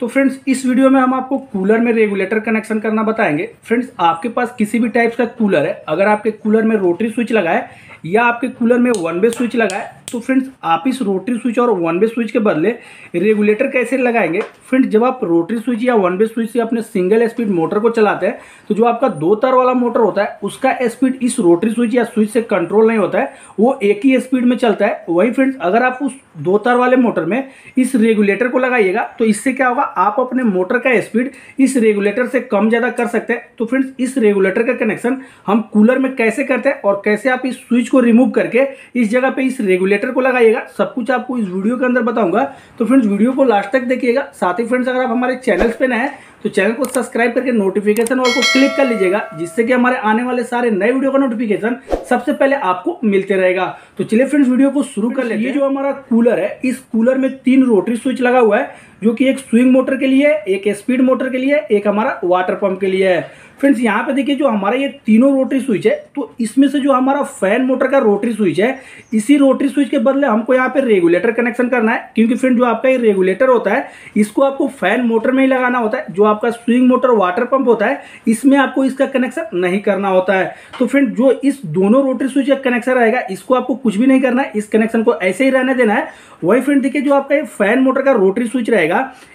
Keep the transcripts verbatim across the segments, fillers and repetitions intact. तो फ्रेंड्स इस वीडियो में हम आपको कूलर में रेगुलेटर कनेक्शन करना बताएंगे। फ्रेंड्स आपके पास किसी भी टाइप्स का कूलर है, अगर आपके कूलर में रोटरी स्विच लगा है या आपके कूलर में वन वे स्विच लगा है, तो फ्रेंड्स आप इस रोटरी स्विच और वन वे स्विच के बदले रेगुलेटर कैसे लगाएंगे। फ्रेंड्स जब आप रोटरी स्विच या वन वे स्विच से अपने सिंगल स्पीड मोटर को चलाते हैं, तो जो आपका दो तार वाला मोटर होता है उसका स्पीड इस रोटरी स्विच या स्विच से कंट्रोल नहीं होता है, वो एक ही स्पीड में चलता है। वही फ्रेंड्स अगर आप उस दो तार वाले मोटर में इस रेगुलेटर को लगाइएगा तो इससे क्या होगा, आप अपने मोटर का स्पीड इस रेगुलेटर से कम ज़्यादा कर सकते हैं। तो फ्रेंड्स इस रेगुलेटर का कनेक्शन हम कूलर में कैसे करते हैं और कैसे आप इस स्विच को रिमूव करके इस जगह पर इस रेगुलेटर को लगाइएगा, सब कुछ आपको इस वीडियो के अंदर बताऊंगा। तो फ्रेंड्स वीडियो को लास्ट तक देखिएगा। साथ ही फ्रेंड्स अगर आप हमारे चैनल पे नए हैं तो चैनल को सब्सक्राइब करके नोटिफिकेशन और को क्लिक कर लीजिएगा, जिससे कि हमारे आने वाले सारे नए वीडियो का नोटिफिकेशन सबसे पहले आपको मिलते रहेगा। तो चलिए फ्रेंड्स वीडियो को शुरू कर लेते हैं। जो हमारा कूलर है, इस कूलर में तीन रोटरी स्विच लगा हुआ है, जो कि एक स्विंग मोटर के लिए, एक स्पीड मोटर के लिए, एक हमारा वाटर पंप के लिए है। फ्रेंड्स यहाँ पे देखिए जो हमारा ये तीनों रोटरी स्विच है, तो इसमें से जो हमारा फैन मोटर का रोटरी स्विच है, इसी रोटरी स्विच के बदले हमको यहाँ पे रेगुलेटर कनेक्शन करना है, क्योंकि फ्रेंड्स जो आपका ये रेगुलेटर होता है इसको आपको फैन मोटर में ही लगाना होता है। जो आपका स्विंग मोटर वाटर पंप होता है इसमें आपको इसका कनेक्शन नहीं करना होता है। तो फ्रेंड्स जो इस दोनों रोटरी स्विच का कनेक्शन रहेगा इसको आपको कुछ भी नहीं करना है, इस कनेक्शन को ऐसे ही रहने देना है। वही फ्रेंड्स देखिए जो आपका ये फैन मोटर का रोटरी स्विच रहेगा,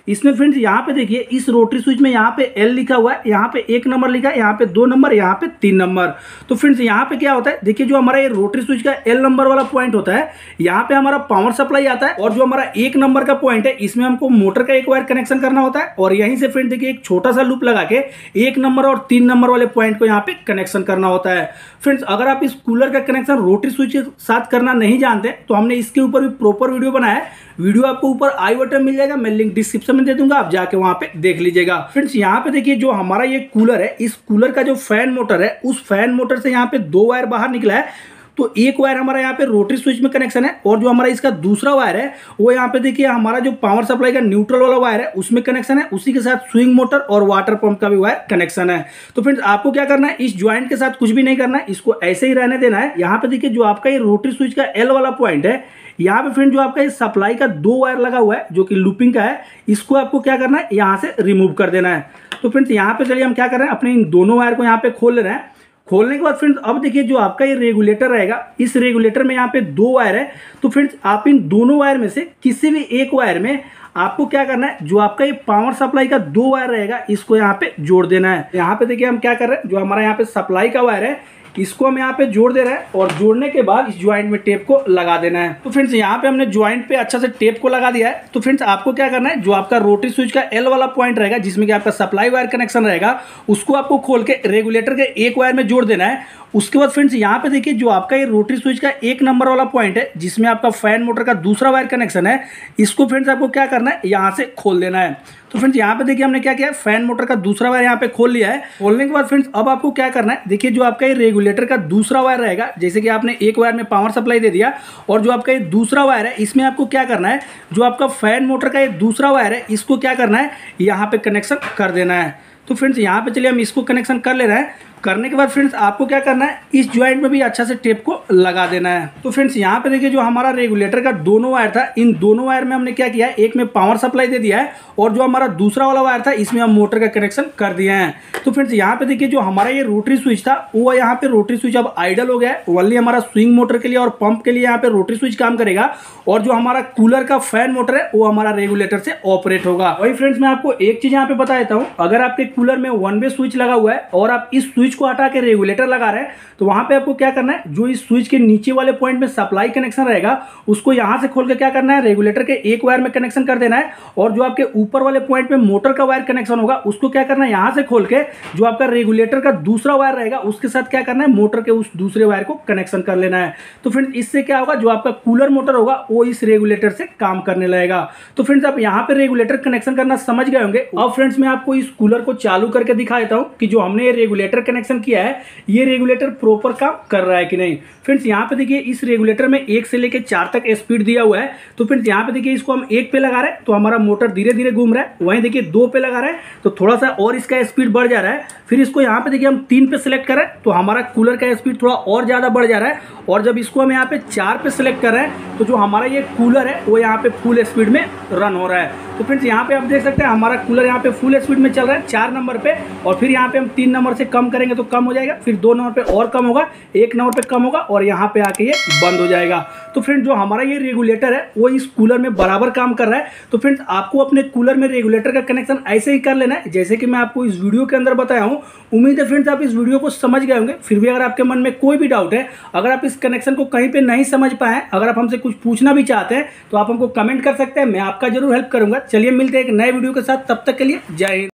इसमें फ्रेंड्स यहाँ पे देखिए इस रोटरी स्विच में यहाँ पे एल लिखा हुआ है, यहाँ पे एक नंबर लिखा है, यहाँ पे दो नंबर, यहाँ पे तीन नंबर। तो फ्रेंड्स यहाँ पे क्या होता है, देखिए जो हमारा ये रोटरी स्विच का एल नंबर वाला पॉइंट होता है यहाँ पे हमारा पावर सप्लाई आता है, और जो हमारा एक नंबर का पॉइंट है इसमें हमको मोटर का एक वायर कनेक्शन करना होता है, और यहीं से फ्रेंड्स देखिए एक छोटा सा लूप लगा के एक नंबर और तीन नंबर वाले पॉइंट को यहाँ पे कनेक्शन करना होता है। फ्रेंड्स अगर आप इस कूलर का कनेक्शन रोटरी स्विच के साथ करना नहीं जानते तो हमने इसके ऊपर भी प्रॉपर वीडियो बनाया है, वीडियो आपको ऊपर आई बटन मिल जाएगा, मैं लिंक डिस्क्रिप्शन में दे दूंगा, आप जाके वहां पे देख लीजिएगा। फ्रेंड्स यहाँ पे देखिए जो हमारा ये कूलर है, इस कूलर का जो फैन मोटर है उस फैन मोटर से यहाँ पे दो वायर बाहर निकला है, तो एक वायर हमारा यहाँ पे रोटरी स्विच में कनेक्शन है, और जो हमारा इसका दूसरा वायर है वो यहाँ पे देखिए हमारा जो पावर सप्लाई का न्यूट्रल वाला वायर है उसमें कनेक्शन है, उसी के साथ स्विंग मोटर और वाटर पंप का भी वायर कनेक्शन है। तो फ्रेंड्स आपको क्या करना है, इस ज्वाइंट के साथ कुछ भी नहीं करना है, इसको ऐसे ही रहने देना है। यहाँ पे देखिए जो आपका ये रोटरी स्विच का एल वाला पॉइंट है, यहाँ पे फ्रेंड जो आपका ये सप्लाई का दो वायर लगा हुआ है जो कि लूपिंग का है, इसको आपको क्या करना है यहाँ से रिमूव कर देना है। तो फ्रेंड्स यहाँ पे चलिए हम क्या कर रहे हैं, अपने इन दोनों वायर को यहाँ पे खोल ले रहे हैं। खोलने के बाद फ्रेंड्स अब देखिए जो आपका ये रेगुलेटर रहेगा, इस रेगुलेटर में यहाँ पे दो वायर है, तो फ्रेंड्स आप इन दोनों वायर में से किसी भी एक वायर में आपको क्या करना है, जो आपका ये पावर सप्लाई का दो वायर रहेगा इसको यहाँ पे जोड़ देना है। यहाँ पे देखिए हम क्या कर रहे हैं, जो हमारा यहाँ पे सप्लाई का वायर है इसको हम यहाँ पे जोड़ दे रहे हैं, और जोड़ने के बाद इस ज्वाइंट में टेप को लगा देना है। तो फ्रेंड्स यहाँ पे हमने ज्वाइंट पे अच्छा से टेप को लगा दिया है। तो फ्रेंड्स आपको क्या करना है, जो आपका रोटरी स्विच का एल वाला पॉइंट रहेगा जिसमें कि आपका सप्लाई वायर कनेक्शन रहेगा, उसको आपको खोल के रेगुलेटर के एक वायर में जोड़ देना है। उसके बाद फ्रेंड्स यहाँ पे देखिए जो आपका ये रोटरी स्विच का एक नंबर वाला पॉइंट है जिसमें आपका फैन मोटर का दूसरा वायर कनेक्शन है, इसको फ्रेंड्स आपको क्या करना है यहाँ से खोल देना है। तो फ्रेंड्स यहाँ पे देखिए हमने क्या किया, फैन मोटर का दूसरा वायर यहाँ पे खोल लिया है। खोलने के बाद फ्रेंड्स अब आपको क्या करना है, देखिए जो आपका ये रेगुलेटर का दूसरा वायर रहेगा, जैसे कि आपने एक वायर में पावर सप्लाई दे दिया, और जो आपका ये दूसरा वायर है इसमें आपको क्या करना है, जो आपका फैन मोटर का ये दूसरा वायर है इसको क्या करना है यहाँ पे कनेक्शन कर देना है। तो फ्रेंड्स यहाँ पे चलिए हम इसको कनेक्शन कर ले रहे हैं। करने के बाद फ्रेंड्स आपको क्या करना है, इस ज्वाइंट में भी अच्छा से टेप को लगा देना है। तो फ्रेंड्स यहाँ पे देखिए जो हमारा रेगुलेटर का दोनों वायर था, इन दोनों वायर में हमने क्या किया है, एक में पावर सप्लाई दे दिया है, और जो हमारा दूसरा वाला वायर था इसमें हम मोटर का कनेक्शन कर दिए हैं। तो फ्रेंड्स यहाँ पे देखिए जो हमारा ये रोटरी स्विच था वो यहाँ पे रोटरी स्विच अब आइडल हो गया है, ओनली हमारा स्विंग मोटर के लिए और पंप के लिए यहाँ पे रोटरी स्विच काम करेगा, और जो हमारा कूलर का फैन मोटर है वो हमारा रेगुलेटर से ऑपरेट होगा। वही फ्रेंड्स मैं आपको एक चीज यहाँ पे बता देता हूँ, अगर आपके कूलर में वन वे स्विच लगा हुआ है और आप इस स्विच को हटा के रेगुलेटर लगा रहे हैं, तो वहां पे आपको क्या करना है, जो इस स्विच के नीचे वाले पॉइंट में सप्लाई कनेक्शन रहेगा उसको यहां से खोल के क्या करना है, रेगुलेटर के एक वायर में कनेक्शन कर देना है, और जो आपके ऊपर वाले पॉइंट में मोटर का वायर कनेक्शन होगा उसको क्या करना है यहां से खोल के जो आपका रेगुलेटर का दूसरा वायर रहेगा उसके साथ क्या करना है, मोटर के उस दूसरे वायर को कनेक्शन कर लेना है। तो फ्रेंड्स इससे क्या होगा, जो आपका कूलर मोटर होगा वो इस रेगुलेटर से काम करने लगेगा। तो फ्रेंड्स आप यहां पर रेगुलेटर कनेक्शन करना समझ गए होंगे। अब फ्रेंड्स मैं आपको इस कूलर को चालू करके दिखा देता हूं कि जो हमने रेगुलेटर कनेक्शन किया है ये रेगुलेटर प्रॉपर काम कर रहा है कि नहीं। फ्रेंड्स यहाँ पे देखिए इस रेगुलेटर में एक से लेकर चार तक स्पीड दिया हुआ है, तो फ्रेंड्स यहाँ पे देखिए इसको हम एक पे लगा रहे हैं तो हमारा मोटर धीरे धीरे घूम रहा है, वहीं देखिए दो पे लगा रहे हैं तो थोड़ा सा और इसका स्पीड बढ़ जा रहा है, फिर इसको यहाँ पे देखिए हम तीन पे सिलेक्ट करें तो हमारा कूलर का स्पीड थोड़ा और ज्यादा बढ़ जा रहा है, और जब इसको हम यहाँ पे चार पे सिलेक्ट कर रहे हैं तो जो हमारा ये कूलर है वो यहाँ पे फुल स्पीड में रन हो रहा है। तो फ्रेंड्स यहाँ पे आप देख सकते हैं हमारा कूलर यहाँ पे फुल स्पीड में चल रहा है चार नंबर पे, और फिर यहाँ पे हम तीन नंबर से कम करेंगे तो कम हो जाएगा, फिर दो नंबर पे और कम होगा, एक नंबर पे कम होगा और यहाँ पे आके ये बंद हो जाएगा। तो फ्रेंड्स जो हमारा ये रेगुलेटर है वो इस कूलर में बराबर काम कर रहा है। तो फ्रेंड्स आपको अपने कूलर में रेगुलेटर का कनेक्शन ऐसे ही कर लेना है जैसे कि मैं आपको इस वीडियो के अंदर बताया हूँ। उम्मीद है फ्रेंड्स आप इस वीडियो को समझ गए होंगे। फिर भी अगर आपके मन में कोई भी डाउट है, अगर आप इस कनेक्शन को कहीं पे नहीं समझ पाए, अगर आप हमसे कुछ पूछना भी चाहते हैं तो आप हमको कमेंट कर सकते हैं, मैं आपका जरूर हेल्प करूंगा। चलिए मिलते हैं एक नए वीडियो के साथ, तब तक के लिए जय हिंद।